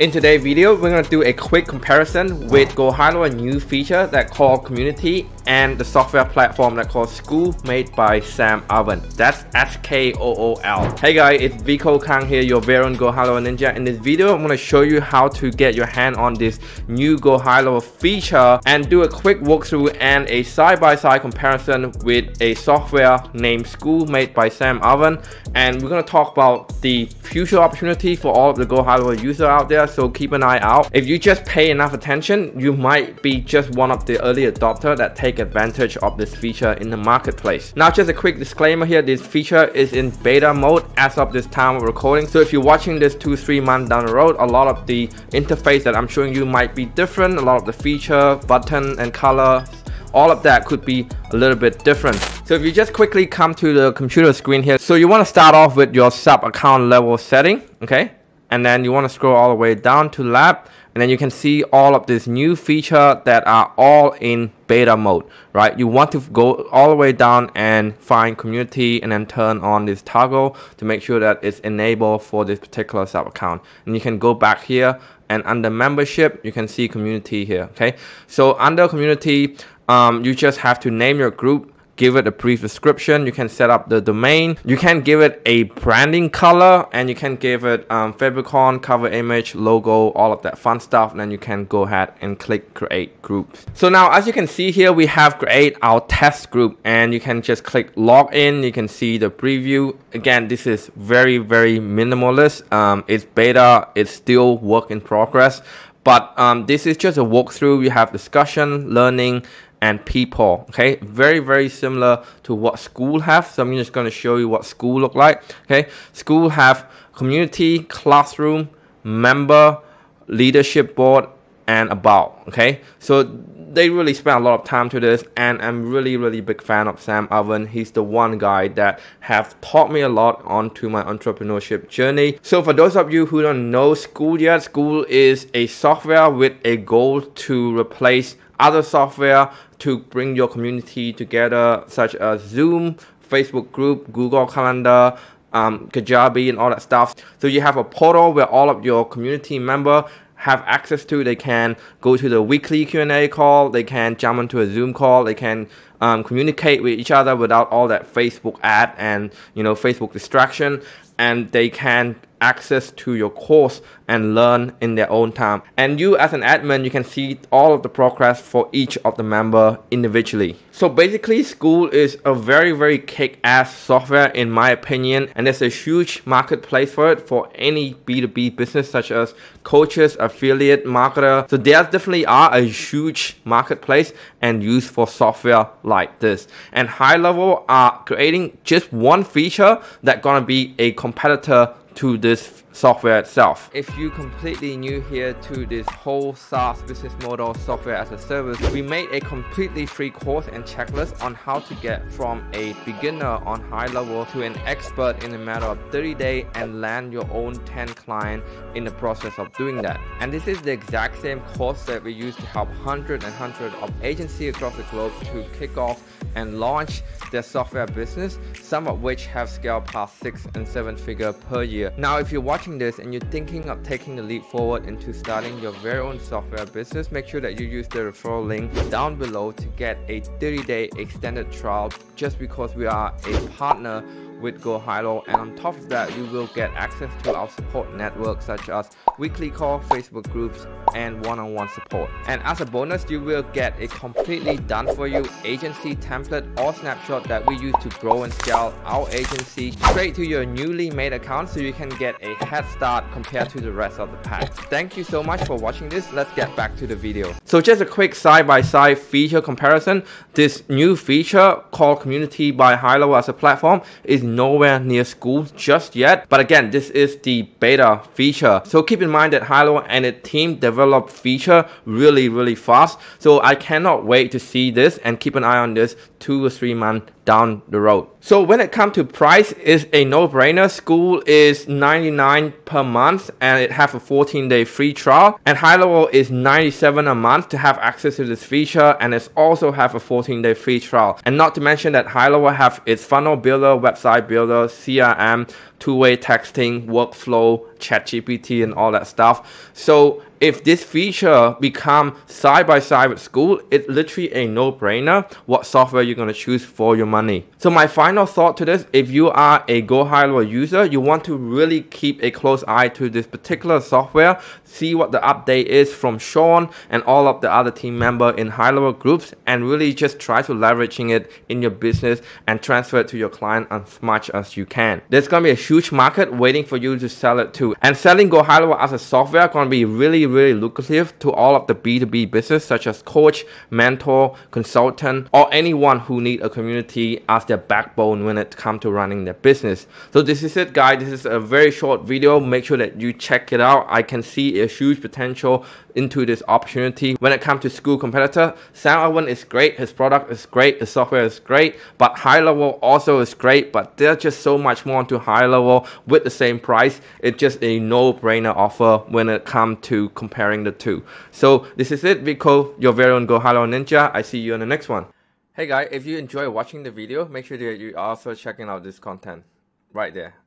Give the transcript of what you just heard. In today's video, we're going to do a quick comparison with GoHighLevel, a new feature that called Community, and the software platform that called Skool, made by Sam Oven. That's S-K-O-O-L. Hey guys, it's Vico Kang here, your very own GoHighLevel Ninja. In this video, I'm going to show you how to get your hand on this new GoHighLevel feature and do a quick walkthrough and a side-by-side comparison with a software named Skool, made by Sam Oven. And we're going to talk about the future opportunity for all of the GoHighLevel users out there. So keep an eye out. If you just pay enough attention, you might be just one of the early adopters that take advantage of this feature in the marketplace. Now, just a quick disclaimer here, this feature is in beta mode as of this time of recording. So if you're watching this 2-3 months down the road, a lot of the interface that I'm showing you might be different. A lot of the feature, button and color, all of that could be a little bit different. So if you just quickly come to the computer screen here, so you want to start off with your sub account level setting, okay? And then you want to scroll all the way down to lab, and then you can see all of this new feature that are all in beta mode, right? You want to go all the way down and find community and then turn on this toggle to make sure that it's enabled for this particular sub account. And you can go back here, and under membership, you can see community here, okay? So under community, you just have to name your group, give it a brief description, you can set up the domain, you can give it a branding color, and you can give it favicon, cover image, logo, all of that fun stuff, and then you can go ahead and click create groups. So now, as you can see here, we have create our test group, and you can just click log in. You can see the preview. Again, this is very, very minimalist. It's beta, it's still work in progress, but this is just a walkthrough. You have discussion, learning, and people, okay? Very, very similar to what Skool have. So I'm just going to show you what Skool look like, okay? Skool have community, classroom, member, leadership board, and about, okay? So they really spent a lot of time to this, and I'm really, really big fan of Sam Oven. He's the one guy that have taught me a lot onto my entrepreneurship journey. So for those of you who don't know Skool yet, Skool is a software with a goal to replace other software to bring your community together, such as Zoom, Facebook group, Google Calendar, Kajabi, and all that stuff. So you have a portal where all of your community member have access to. They can go to the weekly Q&A call, they can jump into a Zoom call, they can communicate with each other without all that Facebook ad and, you know, Facebook distraction, and they can access to your course and learn in their own time. And you as an admin, you can see all of the progress for each of the member individually. So basically, Skool is a very, very kick-ass software in my opinion, and there's a huge marketplace for it for any B2B business, such as coaches, affiliate, marketer. So there definitely are a huge marketplace and use for software like this. And GoHighLevel are creating just one feature that's gonna be a competitor to this software itself. If you're completely new here to this whole SaaS business model, software as a service, we made a completely free course and checklist on how to get from a beginner on GoHighLevel to an expert in a matter of 30 days and land your own 10 clients in the process of doing that. And this is the exact same course that we use to help hundreds and hundreds of agencies across the globe to kick off and launch their software business, some of which have scaled past 6- and 7-figure per year. Now, if you're watching this and you're thinking of taking the leap forward into starting your very own software business, make sure that you use the referral link down below to get a 30-day extended trial, just because we are a partner with GoHighLevel. And on top of that, you will get access to our support network, such as weekly call, Facebook groups, and one-on-one support. And as a bonus, you will get a completely done-for-you agency template or snapshot that we use to grow and scale our agency straight to your newly made account, so you can get a head start compared to the rest of the pack. Thank you so much for watching this. Let's get back to the video. So just a quick side-by-side feature comparison. This new feature called Community by GoHighLevel as a platform is nowhere near Skool just yet, but again, this is the beta feature. So keep in mind that GoHighLevel and its team develop feature really, really fast. So I cannot wait to see this, and keep an eye on this 2 or 3 months down the road. So when it comes to price, it's a no-brainer. Skool is $99 per month and it have a 14-day free trial, and HighLevel is $97 a month to have access to this feature, and it's also have a 14-day free trial. And not to mention that HighLevel have its funnel builder, website builder, CRM, two-way texting, workflow, ChatGPT and all that stuff. So if this feature become side by side with Skool, it's literally a no-brainer what software you're going to choose for your money. So my final thought to this, if you are a GoHighLevel user, you want to really keep a close eye to this particular software, see what the update is from Sean and all of the other team member in HighLevel groups, and really just try to leveraging it in your business and transfer it to your client as much as you can. There's going to be a huge market waiting for you to sell it to, and selling GoHighLevel as a software is going to be really lucrative to all of the B2B business, such as coach, mentor, consultant, or anyone who need a community as their backbone when it comes to running their business. So this is it, guys. This is a very short video. Make sure that you check it out. I can see a huge potential into this opportunity. When it comes to Skool competitor, Sam Oven is great, his product is great, his software is great, but HighLevel also is great, but there's just so much more to HighLevel with the same price. It's just a no-brainer offer when it comes to comparing the two. So this is it, Vico, your very own GoHighLevel Ninja. I see you in the next one. Hey guys, if you enjoy watching the video, make sure that you also checking out this content right there.